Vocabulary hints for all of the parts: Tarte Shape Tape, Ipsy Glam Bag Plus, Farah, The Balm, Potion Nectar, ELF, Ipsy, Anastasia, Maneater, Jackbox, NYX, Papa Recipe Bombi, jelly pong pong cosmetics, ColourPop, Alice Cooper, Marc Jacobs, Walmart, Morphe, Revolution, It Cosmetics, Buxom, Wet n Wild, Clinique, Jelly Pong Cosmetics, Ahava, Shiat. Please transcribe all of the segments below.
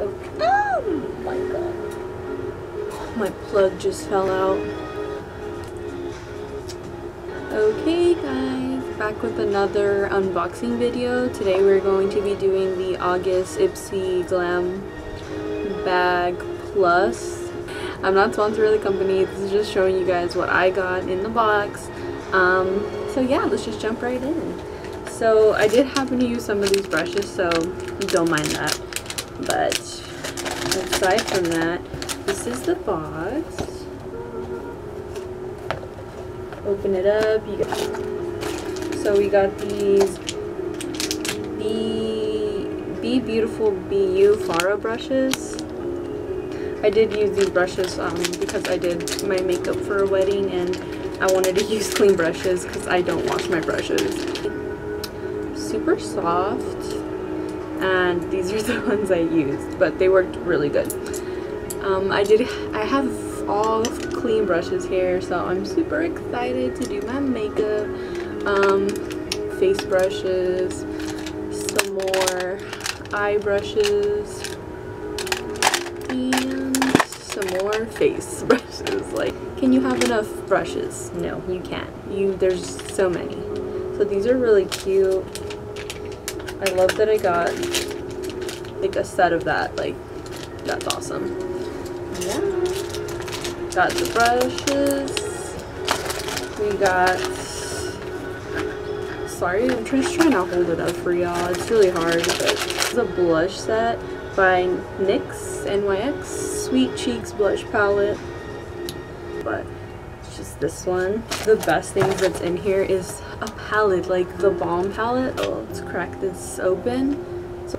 of, oh my god, my plug just fell out. Okay guys, back with another unboxing video. Today we're going to be doing the August Ipsy Glam Bag Plus. I'm not sponsored by the company, this is just showing you guys what I got in the box. So yeah, let's just jump right in. So I did happen to use some of these brushes, so don't mind that. But aside from that, this is the box. Open it up, you guys. So we got these Be Beautiful Be You Farah brushes. I did use these brushes because I did my makeup for a wedding and I wanted to use clean brushes because I don't wash my brushes. Super soft, and these are the ones I used, but they worked really good. I have all clean brushes here, so I'm super excited to do my makeup, face brushes, some more eye brushes, and some more face brushes. Like, can you have enough brushes? No, you can't. There's so many. So these are really cute. I love that I got like a set of that, like that's awesome. Yeah. Got the brushes. We got, sorry, I'm just trying to hold it up for y'all. It's really hard, but this is a blush set by NYX, Sweet Cheeks Blush Palette. But it's just this one. The best thing that's in here is a palette, like the Balm palette. Oh, let's crack this open. So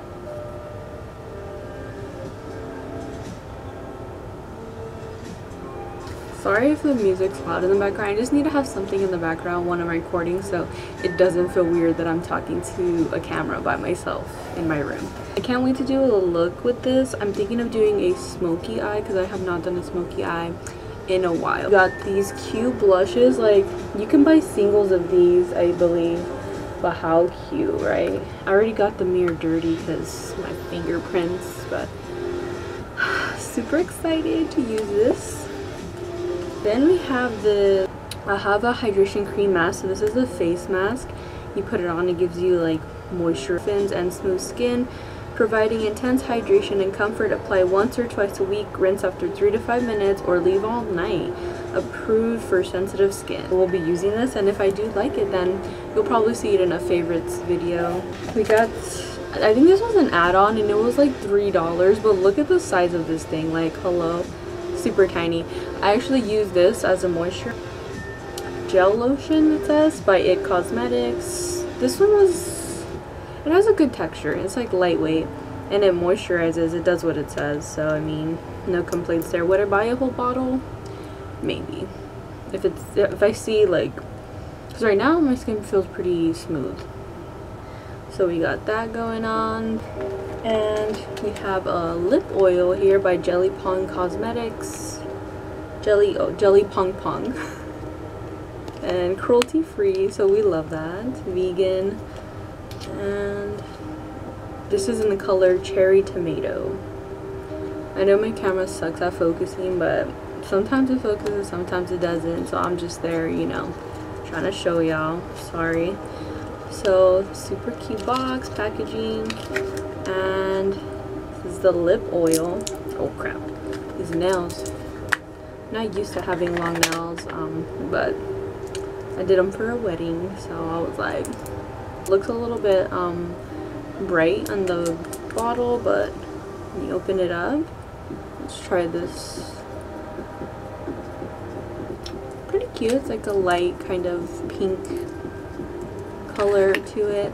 sorry if the music's loud in the background. I just need to have something in the background when I'm recording so it doesn't feel weird that I'm talking to a camera by myself in my room. I can't wait to do a look with this. I'm thinking of doing a smoky eye because I have not done a smoky eye in a while. Got these cute blushes, like you can buy singles of these I believe, but how cute, right? I already got the mirror dirty because my fingerprints, but super excited to use this. Then we have the Ahava hydration cream mask. So this is a face mask, you put it on, it gives you like moisture, fins and smooth skin, providing intense hydration and comfort. Apply once or twice a week, rinse after 3 to 5 minutes, or leave all night. Approved for sensitive skin. We'll be using this, and if I do like it, then you'll probably see it in a favorites video. We got, I think this was an add-on, and it was like $3, but look at the size of this thing. Like, hello, super tiny. I actually use this as a moisture gel lotion, it says, by It Cosmetics. This one was, it has a good texture, it's like lightweight and it moisturizes, it does what it says, so I mean no complaints there. Would I buy a whole bottle? Maybe, if I see, like, because right now my skin feels pretty smooth. So we got that going on, and we have a lip oil here by Jelly Pong Cosmetics. Jelly Pong Pong and cruelty free, so we love that, vegan. And this is in the color Cherry Tomato. I know my camera sucks at focusing, but sometimes it focuses, sometimes it doesn't, so I'm just there, you know, trying to show y'all, sorry. So super cute box, packaging, and this is the lip oil. Oh crap, these nails. I'm not used to having long nails, but I did them for a wedding, so I was like, looks a little bit bright on the bottle, but let me open it up. Let's try this. Pretty cute. It's like a light kind of pink color to it.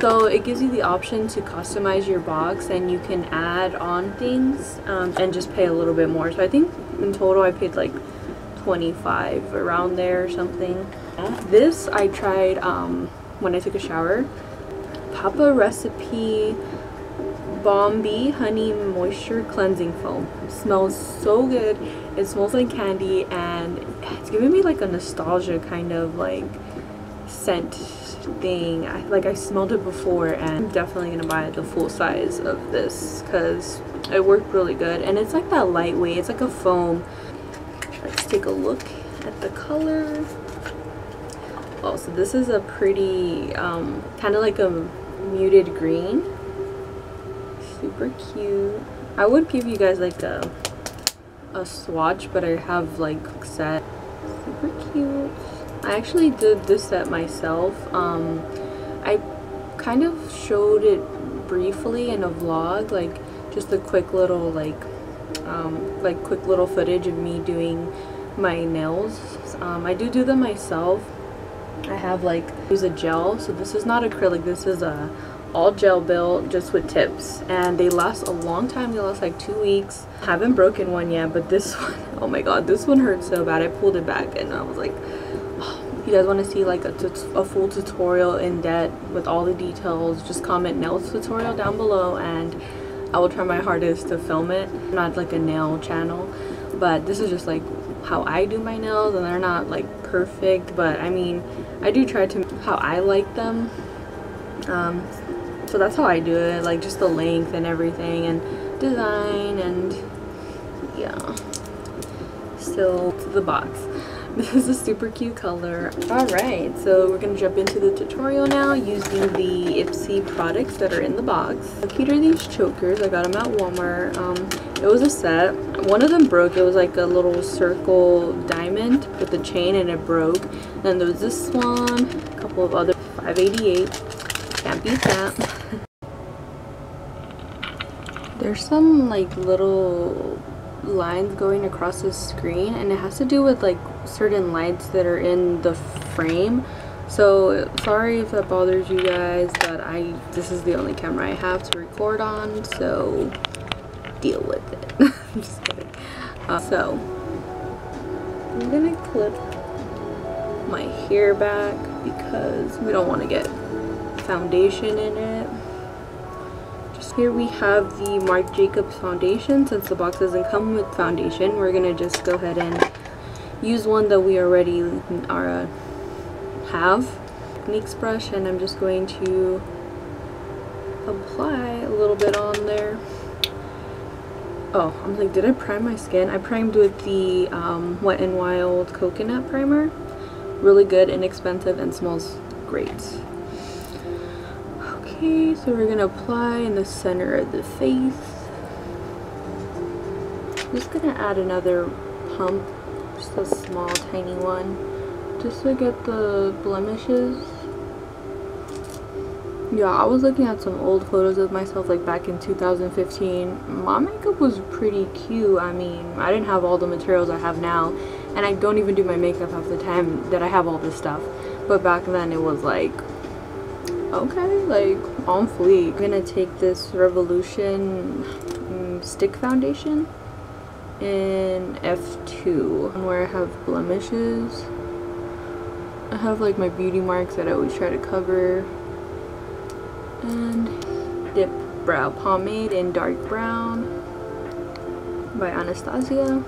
So it gives you the option to customize your box, and you can add on things and just pay a little bit more. So I think in total I paid like $25 around there or something. This I tried when I took a shower. Papa Recipe Bombi Honey Moisture Cleansing Foam. It smells so good. It smells like candy, and it's giving me like a nostalgia kind of like scent thing. I smelled it before, and I'm definitely gonna buy the full size of this because it worked really good, and it's like that lightweight, it's like a foam. Let's take a look at the color. Oh, so this is a pretty kind of like a muted green. Super cute. I would give you guys like a swatch, but I have like set. Super cute. I actually did this set myself. I kind of showed it briefly in a vlog, like just a quick little like quick little footage of me doing my nails. I do them myself. I have like, use a gel, so this is not acrylic, this is a all gel build just with tips, and they last a long time. They last like 2 weeks. Haven't broken one yet, but this one, oh my god, this one hurt so bad. I pulled it back and I was like, oh, you guys want to see like a full tutorial in depth with all the details, just comment nails tutorial down below and I will try my hardest to film it. I'm not like a nail channel, but this is just like how I do my nails, and they're not like perfect, but I mean I do try to how I like them. So that's how I do it, like just the length and everything and design, and yeah. So to the box. This is a super cute color. Alright, so we're going to jump into the tutorial now using the Ipsy products that are in the box. How cute are these chokers? I got them at Walmart. It was a set. One of them broke. It was like a little circle diamond with a chain and it broke. And then there was this one, a couple of other, $5.88. Can't beat that. There's some like little lines going across the screen, and it has to do with like certain lights that are in the frame. So sorry if that bothers you guys, but this is the only camera I have to record on, so deal with it. I'm just kidding. So I'm gonna clip my hair back because we don't want to get foundation in it. Here we have the Marc Jacobs foundation. Since the box doesn't come with foundation, we're gonna just go ahead and use one that we already have. NYX brush, and I'm just going to apply a little bit on there. Oh, I'm like, did I prime my skin? I primed with the Wet n Wild coconut primer. Really good, inexpensive, and smells great. Okay, so we're gonna apply in the center of the face. I'm just gonna add another pump, just a small tiny one, just to get the blemishes. Yeah, I was looking at some old photos of myself like back in 2015. My makeup was pretty cute. I mean, I didn't have all the materials I have now, and I don't even do my makeup half the time that I have all this stuff, but back then it was like, okay, like on fleek. I'm gonna take this Revolution stick foundation in F2 where I have blemishes. I have like my beauty marks that I always try to cover, and dip brow pomade in dark brown by Anastasia.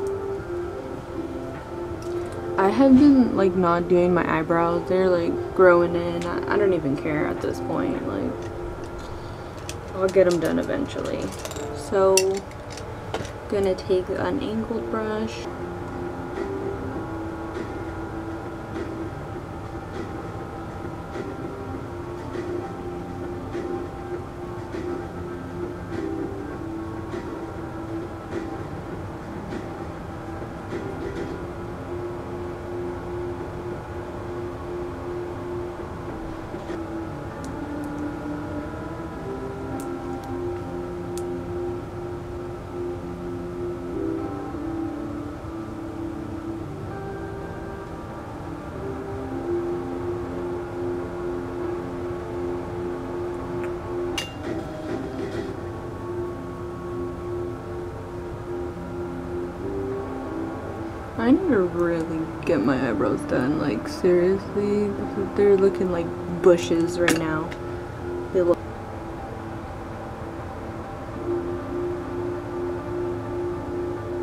I have been like not doing my eyebrows, they're like growing in. I don't even care at this point, like I'll get them done eventually. So gonna take an angled brush, I need to really get my eyebrows done, like seriously, they're looking like bushes right now. They look.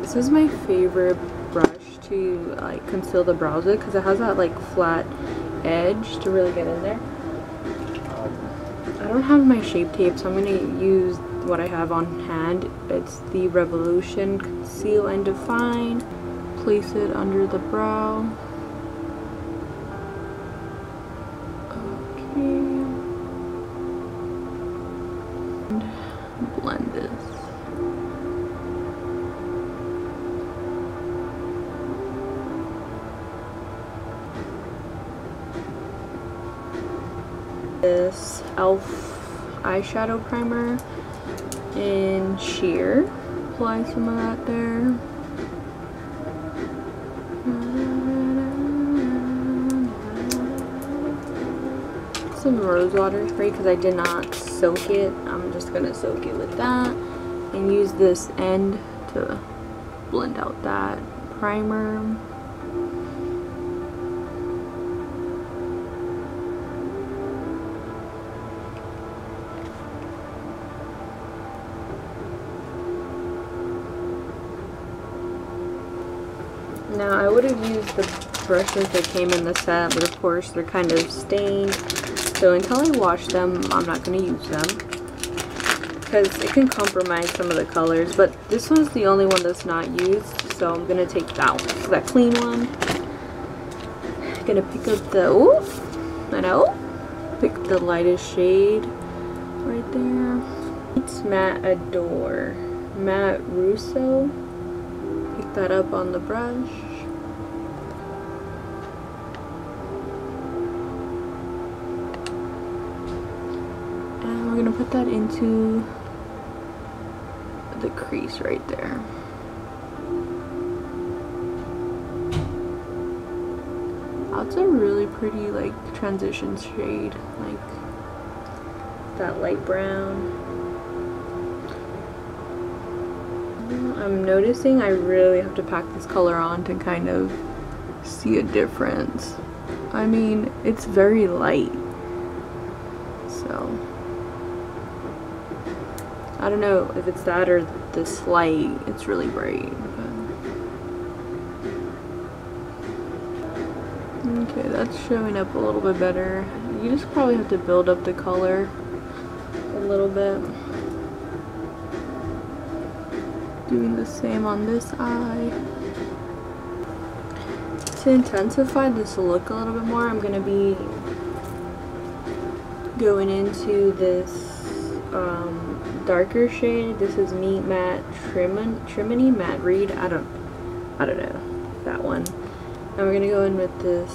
This is my favorite brush to like conceal the brows with because it has that like flat edge to really get in there. I don't have my shape tape, so I'm gonna use what I have on hand. It's the Revolution Conceal and Define. Place it under the brow. Okay. And blend this. This ELF eyeshadow primer in sheer. Apply some of that there. Some rose water spray because I did not soak it. I'm just gonna soak it with that and use this end to blend out that primer. Now I would have used the brushes that came in the set, but of course they're kind of stained. So until I wash them, I'm not going to use them because it can compromise some of the colors. But this one's the only one that's not used, so I'm going to take that one, that clean one. I'm going to pick up the, ooh, I know, pick the lightest shade right there. It's Matte Adore, Matte Russo. Pick that up on the brush. I'm gonna put that into the crease right there. That's a really pretty like transition shade, like that light brown. I'm noticing I really have to pack this color on to kind of see a difference. I mean, it's very light, so I don't know if it's that or this light, it's really bright. But okay, that's showing up a little bit better. You just probably have to build up the color a little bit. Doing the same on this eye. To intensify this look a little bit more, I'm gonna be going into this darker shade. This is Meat Matte Trimini Matte Reed. I don't know that one. And we're gonna go in with this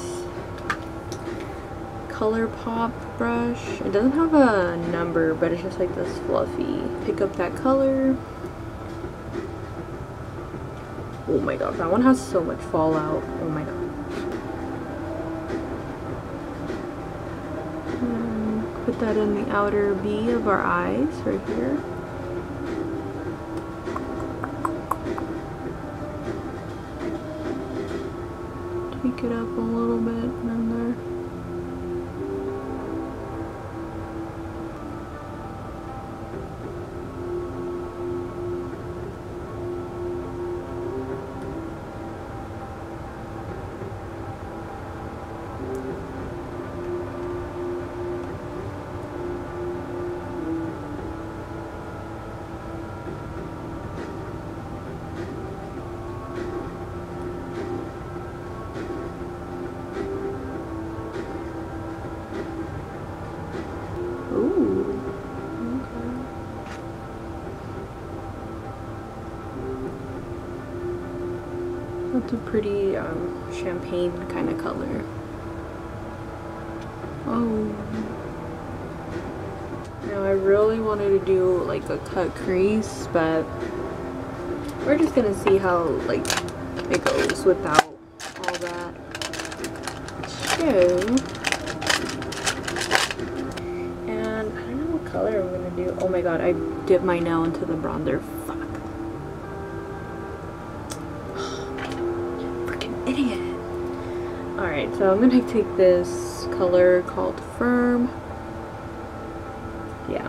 ColourPop brush. It doesn't have a number, but it's just like this fluffy. Pick up that color. Oh my god, that one has so much fallout. Oh my god. Put that in the outer V of our eyes, right here. Tweak it up a little bit in there. That's a pretty champagne kind of color. Oh. Now I really wanted to do like a cut crease, but we're just gonna see how like it goes without all that. So, and I don't know what color I'm gonna do. Oh my god, I dipped my nail into the bronzer. So I'm gonna take this color called Firm, yeah,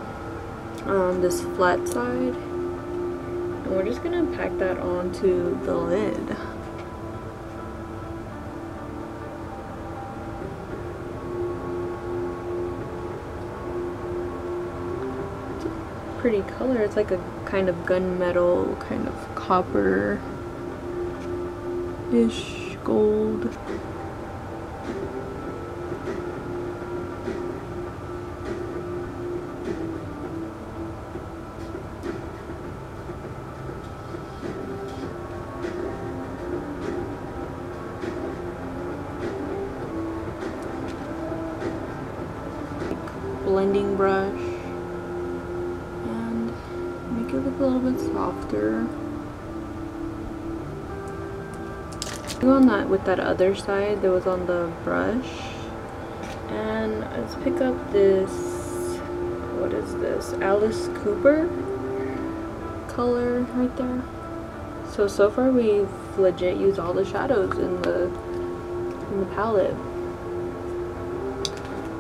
on this flat side, and we're just gonna pack that onto the lid. pretty color. It's like a kind of gunmetal, kind of copper-ish gold. Blending brush, and make it look a little bit softer. Go on that with that other side that was on the brush, and let's pick up this, what is this, Alice Cooper color right there. So far we've legit used all the shadows in the palette.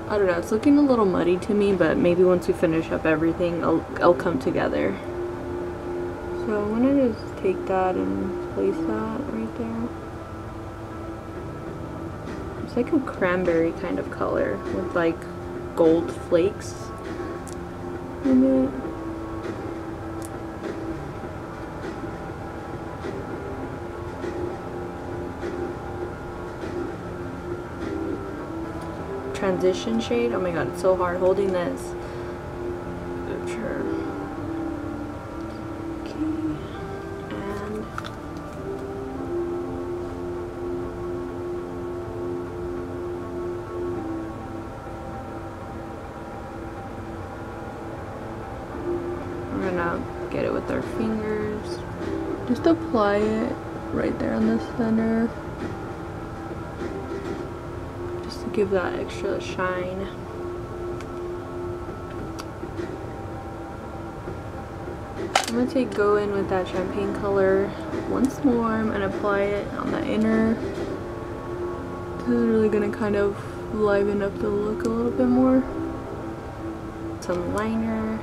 I don't know, it's looking a little muddy to me, but maybe once we finish up everything, I'll come together. So I'm gonna just take that and place that right there. It's like a cranberry kind of color with like gold flakes in it. Transition shade. Oh my god, it's so hard holding this. Sure. Okay. And we're gonna get it with our fingers. Just apply it right there in the center. Give that extra shine. I'm gonna go in with that champagne color once more and apply it on the inner. This is really gonna kind of liven up the look a little bit more. Some liner.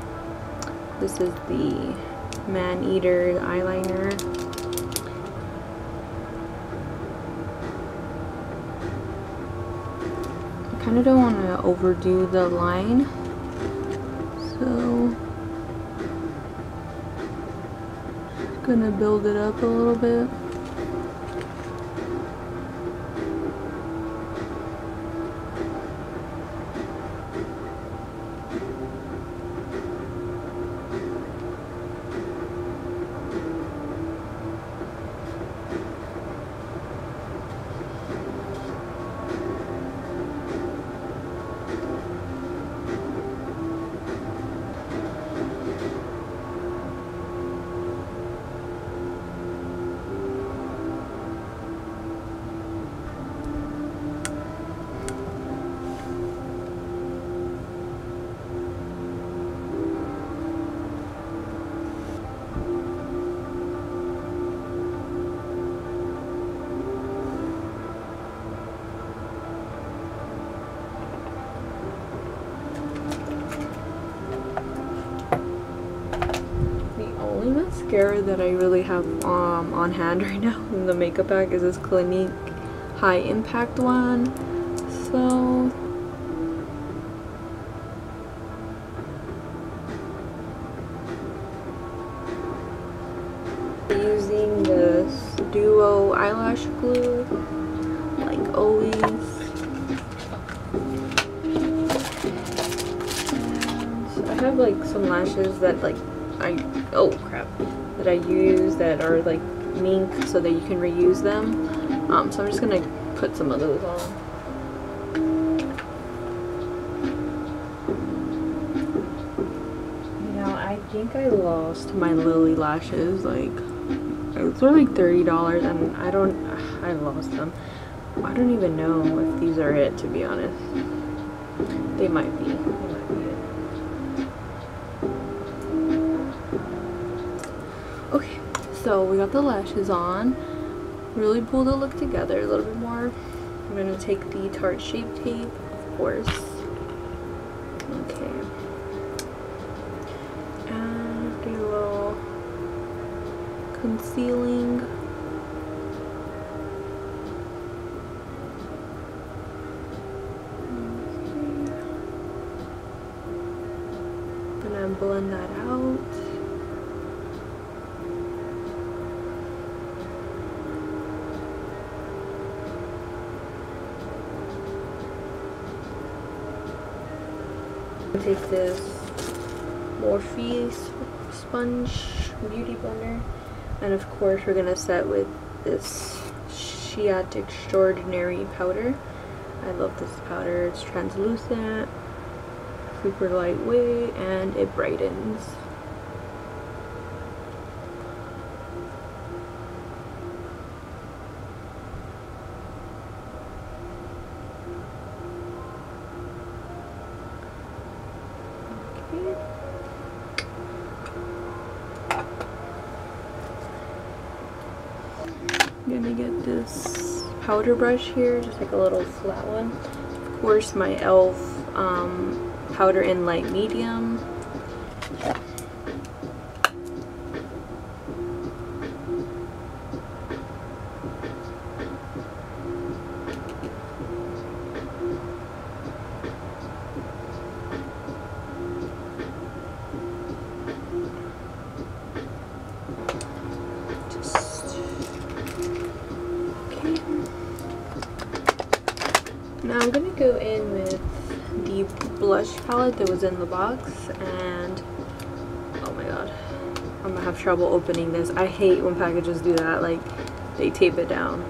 This is the Maneater eyeliner. I don't want to overdo the line, so just gonna build it up a little bit. That I really have on hand right now in the makeup bag is this Clinique High Impact one. So using this duo eyelash glue like always. And I have like some lashes that like I use that are like mink so that you can reuse them, so I'm just gonna put some of those on. You know, I think I lost my Lily lashes, like those were like $30 and I lost them. I don't even know if these are it, to be honest. They might be. So we got the lashes on, really pulled the look together a little bit more. I'm going to take the Tarte Shape Tape, of course. Okay. And do a little concealing. Okay. And I'm blend that out. Take this Morphe sponge beauty blender, and of course we're gonna set with this Shiat Extraordinary powder. I love this powder. It's translucent, super lightweight, and it brightens. I'm gonna get this powder brush here, just like a little flat one. Of course, my ELF powder in light medium. Now I'm going to go in with the blush palette that was in the box, and oh my god, I'm going to have trouble opening this. I hate when packages do that, like they tape it down.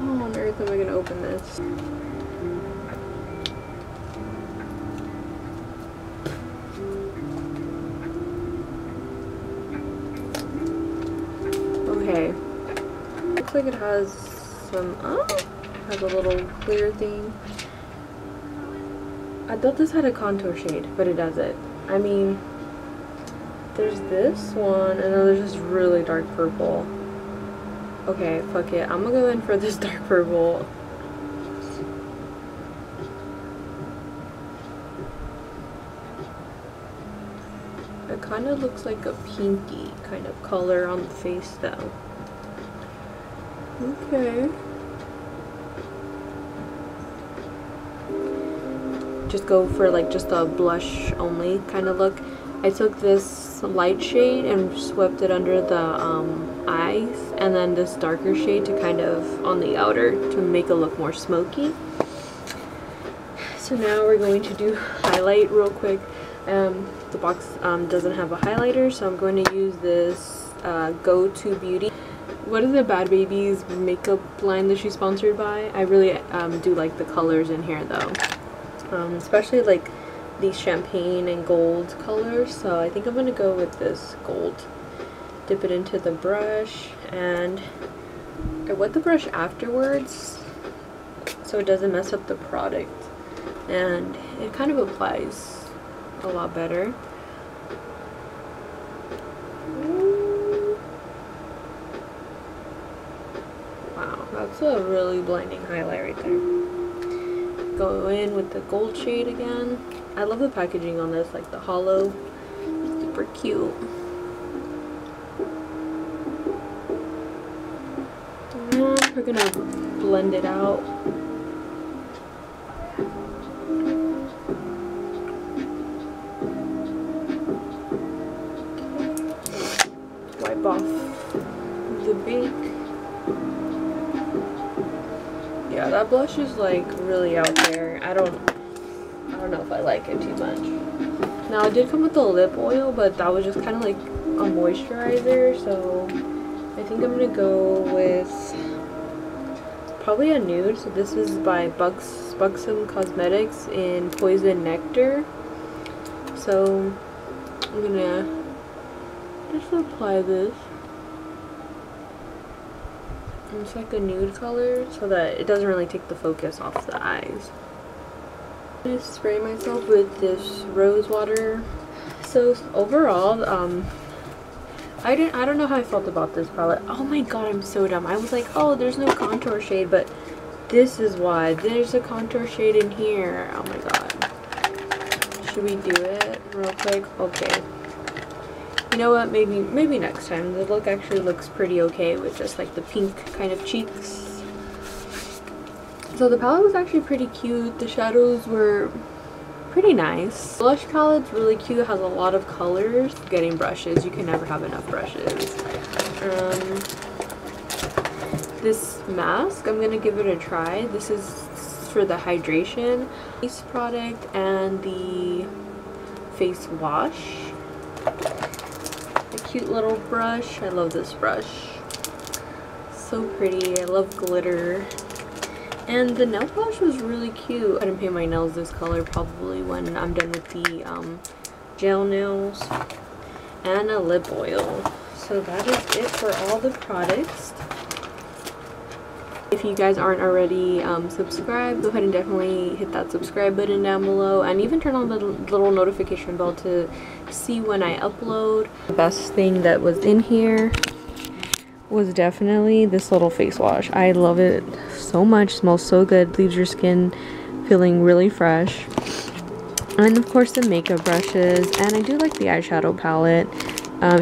How on earth am I going to open this? Okay, looks like it has some, has a little clear thing. I thought this had a contour shade, but it doesn't. I mean, there's this one, and then there's this really dark purple. Okay, fuck it. I'm gonna go in for this dark purple. It kind of looks like a pinky kind of color on the face, though. Okay. Just go for like just a blush only kind of look. I took this light shade and swept it under the eyes, and then this darker shade to kind of on the outer to make it look more smoky. So now we're going to do highlight real quick. The box doesn't have a highlighter, so I'm going to use this Go To Beauty. What is the Bad Baby's makeup line that she's sponsored by? I really do like the colors in here though. Especially like these champagne and gold colors, so I think I'm gonna go with this gold. Dip it into the brush, and I wet the brush afterwards so it doesn't mess up the product, and it kind of applies a lot better. Wow, that's a really blinding highlight right there. Go in with the gold shade again. I love the packaging on this, like the hollow. It's super cute. And we're gonna blend it out. Wipe off the bake. Yeah, that blush is like really out there. I don't know if I like it too much. Now it did come with the lip oil, but that was just kind of like a moisturizer, so I think I'm gonna go with probably a nude. So this is by Buxom Cosmetics in Potion Nectar. So I'm gonna just apply this. It's like a nude color so that it doesn't really take the focus off the eyes. I'm going to spray myself with this rose water. So overall, I don't know how I felt about this palette. Oh my god, I'm so dumb. I was like, oh, there's no contour shade, but this is why. There's a contour shade in here. Oh my god. Should we do it real quick? Okay. You know what, maybe next time. The look actually looks pretty okay with just like the pink kind of cheeks. So the palette was actually pretty cute. The shadows were pretty nice. The blush palette's really cute. It has a lot of colors. Getting brushes. You can never have enough brushes. This mask, I'm gonna give it a try. This is for the hydration face product and the face wash. A cute little brush. I love this brush. So pretty. I love glitter. And the nail polish was really cute. I couldn't paint my nails this color probably when I'm done with the gel nails. And a lip oil. So that is it for all the products. If you guys aren't already subscribed, go ahead and definitely hit that subscribe button down below, and even turn on the little notification bell to see when I upload. The best thing that was in here was definitely this little face wash. I love it so much. Smells so good, leaves your skin feeling really fresh. And of course the makeup brushes, and I do like the eyeshadow palette,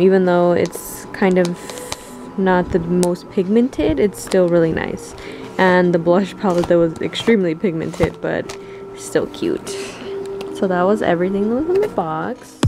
even though it's kind of not the most pigmented, it's still really nice. And the blush palette that was extremely pigmented but still cute. So that was everything that was in the box.